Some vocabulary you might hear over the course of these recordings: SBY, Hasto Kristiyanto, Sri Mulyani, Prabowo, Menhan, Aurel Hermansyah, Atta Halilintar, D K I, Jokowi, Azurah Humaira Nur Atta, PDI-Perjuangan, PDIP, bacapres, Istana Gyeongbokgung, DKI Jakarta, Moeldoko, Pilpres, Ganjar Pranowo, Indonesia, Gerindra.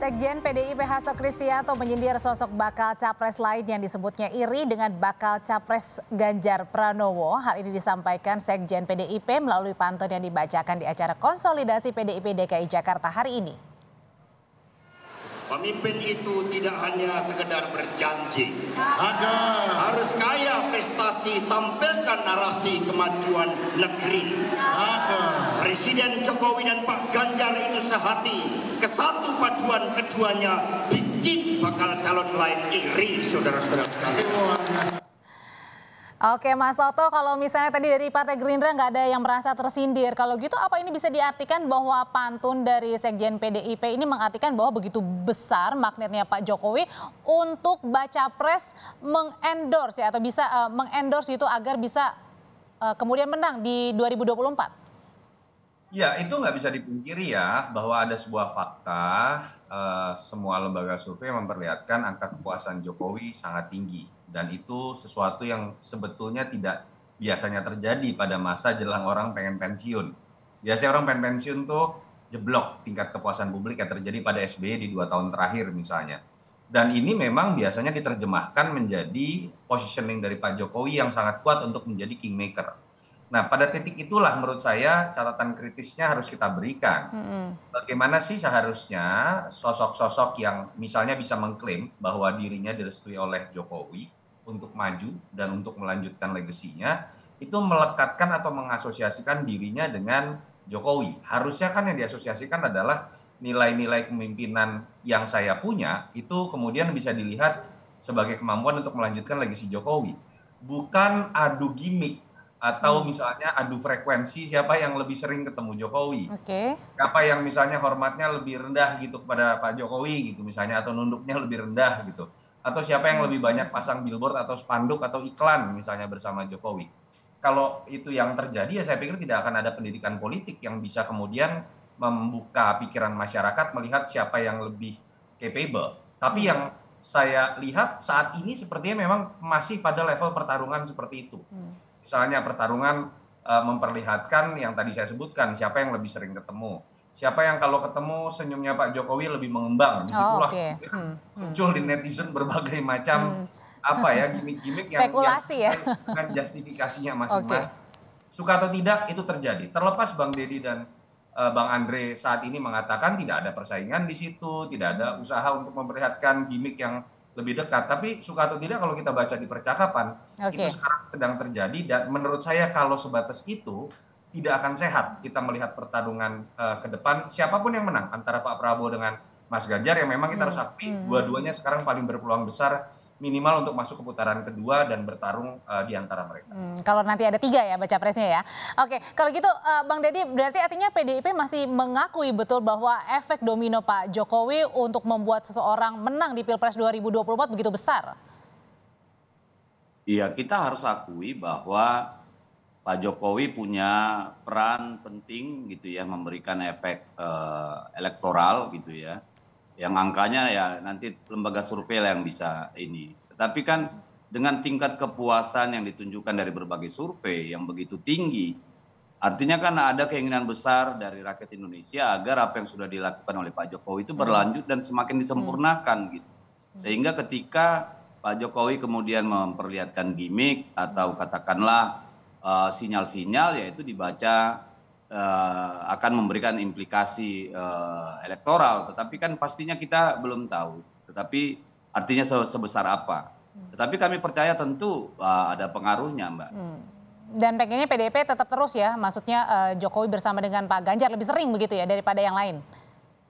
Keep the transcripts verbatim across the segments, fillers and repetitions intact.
Sekjen P D I P Hasto Kristiyanto menyindir sosok bakal capres lain yang disebutnya iri dengan bakal capres Ganjar Pranowo. Hal ini disampaikan Sekjen P D I P melalui pantun yang dibacakan di acara konsolidasi P D I P D K I Jakarta hari ini. Pemimpin itu tidak hanya sekedar berjanji, harus kaya prestasi, tampilkan narasi kemajuan negeri. Presiden Jokowi dan Pak Ganjar itu sehati. Kesatu paduan keduanya bikin bakal calon lain iri, saudara-saudara sekalian. Oke Mas Oto, kalau misalnya tadi dari Partai Gerindra nggak ada yang merasa tersindir. Kalau gitu apa ini bisa diartikan bahwa pantun dari Sekjen P D I P ini mengartikan bahwa begitu besar magnetnya Pak Jokowi untuk baca pres mengendorse ya, atau bisa uh, mengendorse itu agar bisa uh, kemudian menang di dua ribu dua puluh empat? Ya, itu nggak bisa dipungkiri ya, bahwa ada sebuah fakta, eh, semua lembaga survei memperlihatkan angka kepuasan Jokowi sangat tinggi. Dan itu sesuatu yang sebetulnya tidak biasanya terjadi pada masa jelang orang pengen pensiun. Biasanya orang pengen pensiun tuh jeblok tingkat kepuasan publik yang terjadi pada S B Y di dua tahun terakhir misalnya. Dan ini memang biasanya diterjemahkan menjadi positioning dari Pak Jokowi yang sangat kuat untuk menjadi kingmaker. Nah, pada titik itulah menurut saya catatan kritisnya harus kita berikan. Mm-hmm. Bagaimana sih seharusnya sosok-sosok yang misalnya bisa mengklaim bahwa dirinya direstui oleh Jokowi untuk maju dan untuk melanjutkan legasinya, itu melekatkan atau mengasosiasikan dirinya dengan Jokowi. Harusnya kan yang diasosiasikan adalah nilai-nilai kepemimpinan yang saya punya, itu kemudian bisa dilihat sebagai kemampuan untuk melanjutkan legasi Jokowi. Bukan adu gimmick. Atau misalnya adu frekuensi siapa yang lebih sering ketemu Jokowi. Okay. Siapa yang misalnya hormatnya lebih rendah gitu kepada Pak Jokowi gitu misalnya. Atau nunduknya lebih rendah gitu. Atau siapa yang lebih banyak pasang billboard atau spanduk atau iklan misalnya bersama Jokowi. Kalau itu yang terjadi ya saya pikir tidak akan ada pendidikan politik yang bisa kemudian membuka pikiran masyarakat melihat siapa yang lebih capable. Tapi yang saya lihat saat ini sepertinya memang masih pada level pertarungan seperti itu. Hmm. Misalnya pertarungan e, memperlihatkan yang tadi saya sebutkan, siapa yang lebih sering ketemu. Siapa yang kalau ketemu senyumnya Pak Jokowi lebih mengembang. Disitulah oh, okay. hmm. muncul di netizen berbagai macam hmm. apa ya gimmick-gimmick yang, yang, yang justifikasinya masing-masing. Okay. Suka atau tidak itu terjadi. Terlepas Bang Deddy dan e, Bang Andre saat ini mengatakan tidak ada persaingan di situ, tidak ada usaha untuk memperlihatkan gimmick yang lebih dekat, tapi suka atau tidak kalau kita baca di percakapan, okay. itu sekarang sedang terjadi dan menurut saya kalau sebatas itu tidak akan sehat kita melihat pertarungan uh, ke depan siapapun yang menang antara Pak Prabowo dengan Mas Ganjar yang memang kita hmm. harus akui hmm. dua-duanya sekarang paling berpeluang besar minimal untuk masuk ke putaran kedua dan bertarung uh, di antara mereka. Hmm, kalau nanti ada tiga ya baca presnya ya. Oke, kalau gitu uh, Bang Deddy berarti artinya P D I P masih mengakui betul bahwa efek domino Pak Jokowi untuk membuat seseorang menang di Pilpres dua ribu dua puluh empat begitu besar? Iya, kita harus akui bahwa Pak Jokowi punya peran penting gitu ya, memberikan efek uh, elektoral gitu ya. Yang angkanya ya nanti lembaga survei yang bisa ini. Tetapi kan dengan tingkat kepuasan yang ditunjukkan dari berbagai survei yang begitu tinggi, artinya kan ada keinginan besar dari rakyat Indonesia agar apa yang sudah dilakukan oleh Pak Jokowi itu berlanjut dan semakin disempurnakan gitu. Sehingga ketika Pak Jokowi kemudian memperlihatkan gimmick atau katakanlah sinyal-sinyal uh, yaitu dibaca Uh, akan memberikan implikasi uh, elektoral, tetapi kan pastinya kita belum tahu. Tetapi artinya sebesar apa? Hmm. Tetapi kami percaya tentu uh, ada pengaruhnya, Mbak. Hmm. Dan pengennya P D I P tetap terus ya, maksudnya uh, Jokowi bersama dengan Pak Ganjar lebih sering begitu ya daripada yang lain?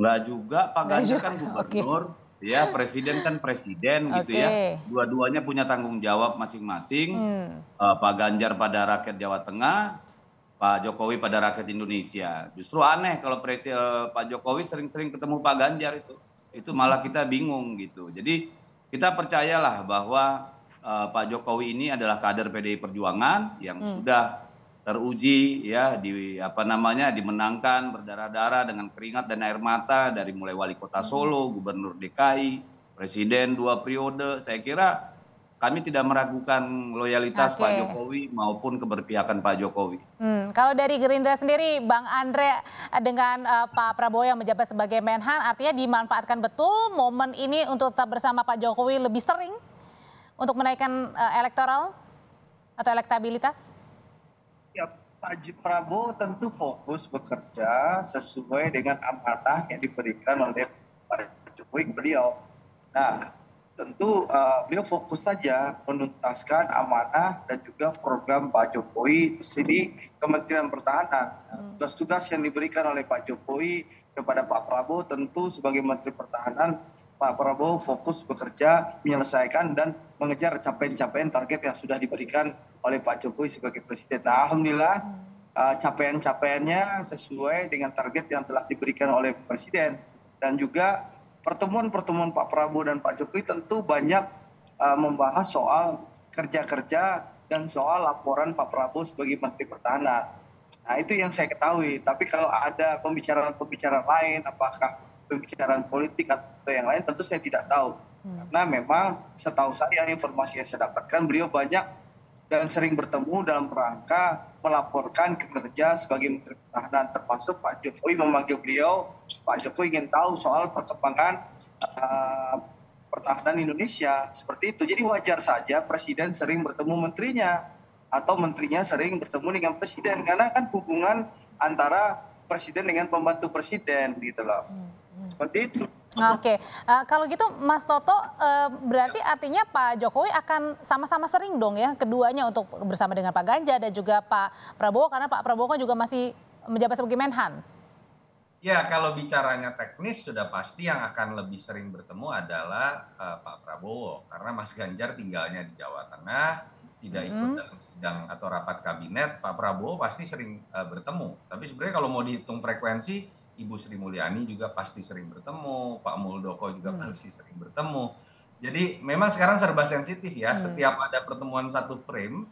Nggak juga, Pak Ganjar kan gubernur, okay. ya presiden kan presiden okay. gitu ya. Dua-duanya punya tanggung jawab masing-masing. Hmm. Uh, Pak Ganjar pada rakyat Jawa Tengah. Pak Jokowi pada rakyat Indonesia. Justru aneh kalau presiden Pak Jokowi sering-sering ketemu Pak Ganjar itu. Itu malah kita bingung gitu. Jadi kita percayalah bahwa uh, Pak Jokowi ini adalah kader P D I Perjuangan yang hmm. sudah teruji ya di apa namanya dimenangkan berdarah-darah dengan keringat dan air mata dari mulai wali kota Solo, gubernur D K I, presiden dua periode. Saya kira kami tidak meragukan loyalitas okay. Pak Jokowi maupun keberpihakan Pak Jokowi. Hmm, kalau dari Gerindra sendiri, Bang Andre dengan uh, Pak Prabowo yang menjabat sebagai Menhan, artinya dimanfaatkan betul momen ini untuk tetap bersama Pak Jokowi lebih sering untuk menaikkan uh, elektoral atau elektabilitas? Ya, Pak Prabowo tentu fokus bekerja sesuai dengan amanah yang diberikan oleh Pak Jokowi beliau. Nah, tentu uh, beliau fokus saja menuntaskan amanah dan juga program Pak Jokowi di Kementerian Pertahanan. Tugas-tugas yang diberikan oleh Pak Jokowi kepada Pak Prabowo tentu sebagai Menteri Pertahanan, Pak Prabowo fokus bekerja, menyelesaikan dan mengejar capaian-capaian target yang sudah diberikan oleh Pak Jokowi sebagai Presiden. Nah, Alhamdulillah uh, capaian-capaiannya sesuai dengan target yang telah diberikan oleh Presiden dan juga pertemuan-pertemuan Pak Prabowo dan Pak Jokowi tentu banyak uh, membahas soal kerja-kerja dan soal laporan Pak Prabowo sebagai Menteri Pertahanan. Nah, itu yang saya ketahui. Tapi kalau ada pembicaraan-pembicaraan lain, apakah pembicaraan politik atau yang lain, tentu saya tidak tahu. Hmm. Karena memang setahu saya informasi yang saya dapatkan, beliau banyak dan sering bertemu dalam rangka melaporkan kinerja sebagai Menteri Pertahanan, termasuk Pak Jokowi memanggil beliau. Pak Jokowi ingin tahu soal perkembangan uh, pertahanan Indonesia, seperti itu. Jadi wajar saja Presiden sering bertemu menterinya atau menterinya sering bertemu dengan Presiden, karena kan hubungan antara Presiden dengan pembantu Presiden gitu loh. Seperti itu. Oke, okay. uh, kalau gitu Mas Toto, uh, berarti artinya Pak Jokowi akan sama-sama sering dong ya keduanya untuk bersama dengan Pak Ganjar dan juga Pak Prabowo, karena Pak Prabowo kan juga masih menjabat sebagai Menhan. Ya, kalau bicaranya teknis sudah pasti yang akan lebih sering bertemu adalah uh, Pak Prabowo, karena Mas Ganjar tinggalnya di Jawa Tengah, tidak ikut hmm. dalam sidang atau rapat kabinet. Pak Prabowo pasti sering uh, bertemu, tapi sebenarnya kalau mau dihitung frekuensi, Ibu Sri Mulyani juga pasti sering bertemu, Pak Moeldoko juga hmm. pasti sering bertemu. Jadi memang sekarang serba sensitif ya, hmm. setiap ada pertemuan satu frame,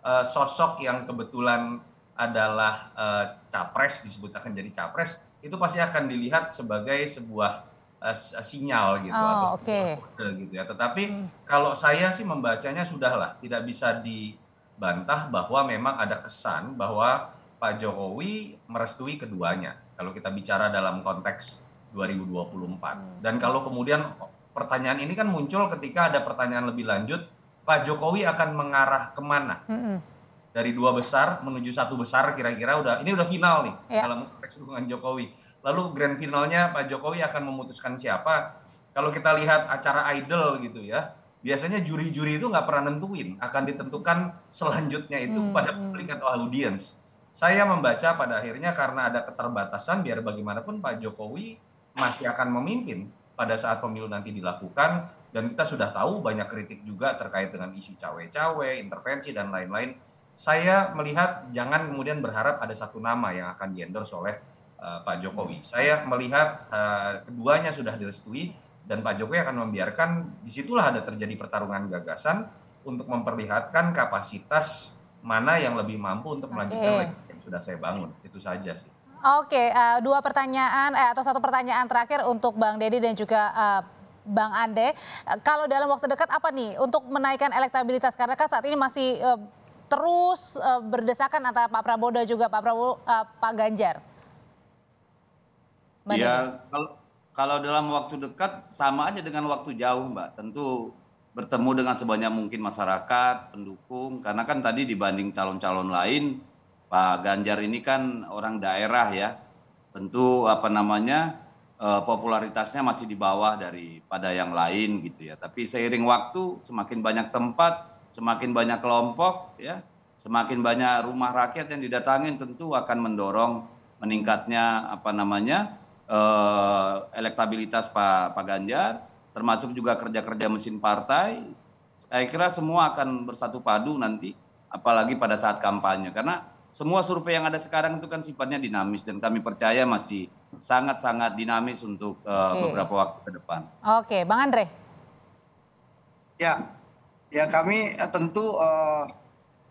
uh, sosok yang kebetulan adalah uh, capres, disebut akan jadi capres, itu pasti akan dilihat sebagai sebuah uh, sinyal gitu, oh, atau okay. kode gitu ya. Tetapi hmm. kalau saya sih membacanya sudahlah, tidak bisa dibantah bahwa memang ada kesan bahwa Pak Jokowi merestui keduanya. Kalau kita bicara dalam konteks dua ribu dua puluh empat. Dan kalau kemudian pertanyaan ini kan muncul ketika ada pertanyaan lebih lanjut, Pak Jokowi akan mengarah kemana? Mm-hmm. Dari dua besar menuju satu besar kira-kira udah, ini udah final nih yeah. dalam konteks dukungan Jokowi. Lalu grand finalnya Pak Jokowi akan memutuskan siapa? Kalau kita lihat acara Idol gitu ya, biasanya juri-juri itu nggak pernah nentuin, akan ditentukan selanjutnya itu mm-hmm. kepada publik atau audiens. Saya membaca pada akhirnya karena ada keterbatasan, biar bagaimanapun Pak Jokowi masih akan memimpin pada saat pemilu nanti dilakukan. Dan kita sudah tahu banyak kritik juga terkait dengan isu cawe-cawe, intervensi, dan lain-lain. Saya melihat jangan kemudian berharap ada satu nama yang akan diendorse oleh uh, Pak Jokowi. Saya melihat uh, keduanya sudah direstui dan Pak Jokowi akan membiarkan, disitulah ada terjadi pertarungan gagasan untuk memperlihatkan kapasitas mana yang lebih mampu untuk melanjutkan okay. yang sudah saya bangun, itu saja sih. Oke, okay, uh, dua pertanyaan eh, atau satu pertanyaan terakhir untuk Bang Deddy dan juga uh, Bang Ande. Uh, kalau dalam waktu dekat apa nih untuk menaikkan elektabilitas, karena kan saat ini masih uh, terus uh, berdesakan antara Pak Prabowo dan juga Pak Prabowo uh, Pak Ganjar. Mbak ya, kalau, kalau dalam waktu dekat sama aja dengan waktu jauh, Mbak. Tentu bertemu dengan sebanyak mungkin masyarakat, pendukung, karena kan tadi dibanding calon-calon lain, Pak Ganjar ini kan orang daerah ya, tentu apa namanya eh, popularitasnya masih di bawah daripada yang lain gitu ya. Tapi seiring waktu, semakin banyak tempat, semakin banyak kelompok ya, semakin banyak rumah rakyat yang didatangin, tentu akan mendorong meningkatnya apa namanya eh, elektabilitas Pak, Pak Ganjar. Termasuk juga kerja-kerja mesin partai, saya kira semua akan bersatu padu nanti, apalagi pada saat kampanye. Karena semua survei yang ada sekarang itu kan sifatnya dinamis, dan kami percaya masih sangat-sangat dinamis untuk uh, okay. beberapa waktu ke depan. Oke, okay. Bang Andre. Ya, ya kami tentu uh,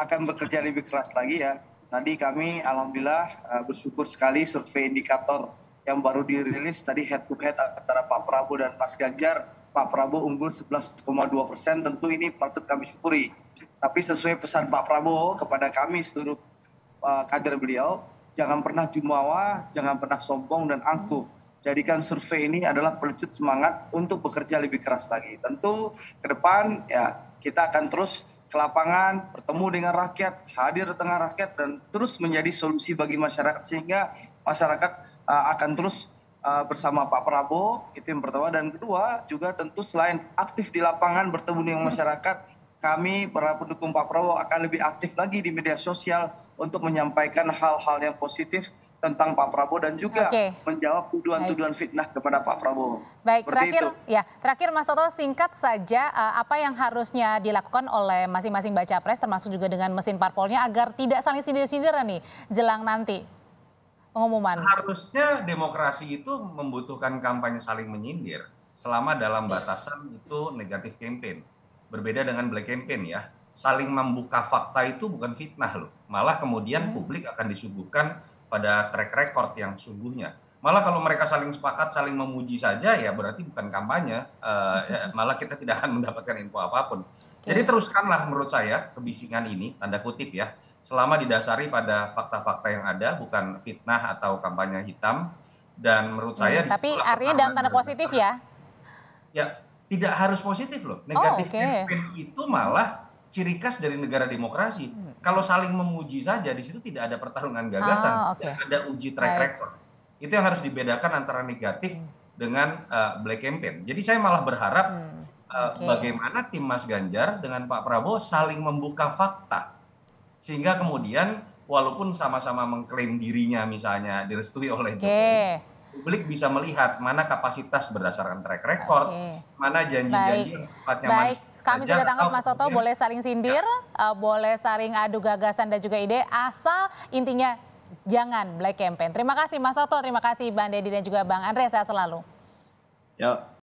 akan bekerja lebih keras lagi ya. Tadi kami alhamdulillah uh, bersyukur sekali survei indikator yang baru dirilis tadi head to head antara Pak Prabowo dan Mas Ganjar. Pak Prabowo unggul sebelas koma dua persen, tentu ini patut kami syukuri. Tapi sesuai pesan Pak Prabowo kepada kami seluruh uh, kader beliau, jangan pernah jumawa, jangan pernah sombong dan angkuh. Jadikan survei ini adalah pelecut semangat untuk bekerja lebih keras lagi. Tentu ke depan ya kita akan terus ke lapangan, bertemu dengan rakyat, hadir di tengah rakyat, dan terus menjadi solusi bagi masyarakat sehingga masyarakat uh, akan terus uh, bersama Pak Prabowo. Itu yang pertama. Dan kedua juga tentu selain aktif di lapangan bertemu dengan masyarakat, kami para pendukung Pak Prabowo akan lebih aktif lagi di media sosial untuk menyampaikan hal-hal yang positif tentang Pak Prabowo dan juga okay. menjawab tuduhan-tuduhan fitnah kepada Pak Prabowo. Baik, seperti terakhir itu. ya, terakhir Mas Toto singkat saja apa yang harusnya dilakukan oleh masing-masing baca pres termasuk juga dengan mesin parpolnya agar tidak saling sindir-sindiran nih jelang nanti pengumuman. Harusnya demokrasi itu membutuhkan kampanye saling menyindir selama dalam batasan itu negatif campaign. Berbeda dengan black campaign ya, saling membuka fakta itu bukan fitnah loh. Malah kemudian publik akan disuguhkan pada track record yang sungguhnya. Malah kalau mereka saling sepakat, saling memuji saja ya berarti bukan kampanye. Uh, ya, malah kita tidak akan mendapatkan info apapun. Jadi teruskanlah menurut saya kebisingan ini, tanda kutip ya, selama didasari pada fakta-fakta yang ada, bukan fitnah atau kampanye hitam. Dan menurut saya... Hmm, tapi artinya dalam tanda positif ya? Ya. Tidak harus positif loh, negatif oh, okay. campaign itu malah ciri khas dari negara demokrasi. Hmm. Kalau saling memuji saja, di situ tidak ada pertarungan gagasan, oh, okay. tidak ada uji track Baik. record. Itu yang harus dibedakan antara negatif hmm. dengan uh, black campaign. Jadi saya malah berharap hmm. uh, okay. bagaimana tim Mas Ganjar dengan Pak Prabowo saling membuka fakta. Sehingga kemudian walaupun sama-sama mengklaim dirinya misalnya direstui oleh okay. Jokowi, publik bisa melihat mana kapasitas berdasarkan track record, okay. mana janji-janji yang tepatnya manis. Baik, kami sudah tangkap Mas Toto, ya. boleh saling sindir, ya. uh, boleh saling adu gagasan dan juga ide, asal intinya jangan black campaign. Terima kasih Mas Toto, terima kasih Bang Deddy dan juga Bang Andre, sehat selalu. Ya.